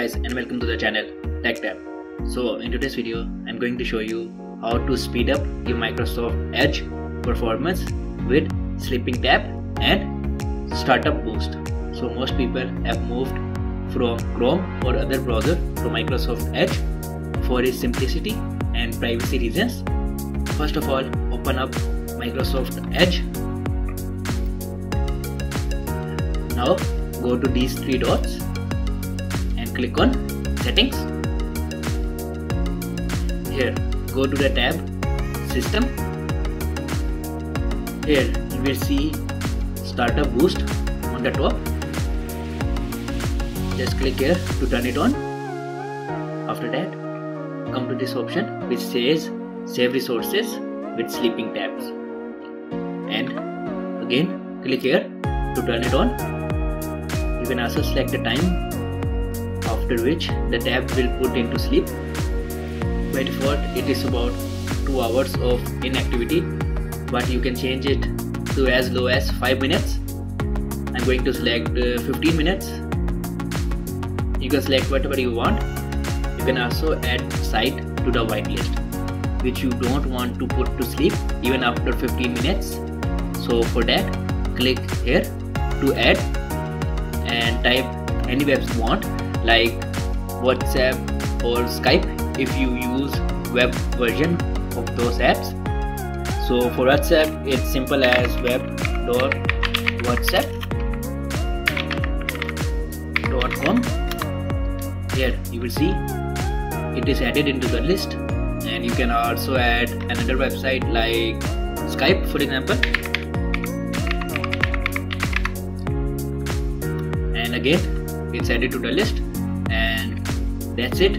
guys and welcome to the channel TechTap. So in today's video I'm going to show you how to speed up your Microsoft Edge performance with Sleeping Tab and Startup Boost. So most people have moved from Chrome or other browser to Microsoft Edge for its simplicity and privacy reasons. First of all, open up Microsoft Edge. Now go to these three dots and click on Settings. Here go to the tab System. Here you will see Startup Boost on the top. Just click here to turn it on. After that, come to this option which says Save Resources with Sleeping Tabs, and again click here to turn it on. You can also select the time after which the tab will put into sleep. By default it is about 2 hours of inactivity, but you can change it to as low as 5 minutes. I'm going to select 15 minutes. You can select whatever you want. You can also add site to the whitelist, which you don't want to put to sleep even after 15 minutes. So for that, click here to add and type any webs you want, like WhatsApp or Skype if you use web version of those apps. So for WhatsApp it's simple as web.whatsapp.com. Here you will see it is added into the list, and you can also add another website like Skype for example. And again it's added to the list, and that's it.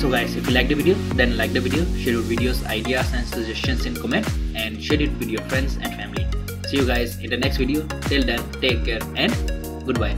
So guys, if you like the video, then like the video, share your videos, ideas and suggestions in comment, and share it with your friends and family. See you guys in the next video. Till then, take care and goodbye.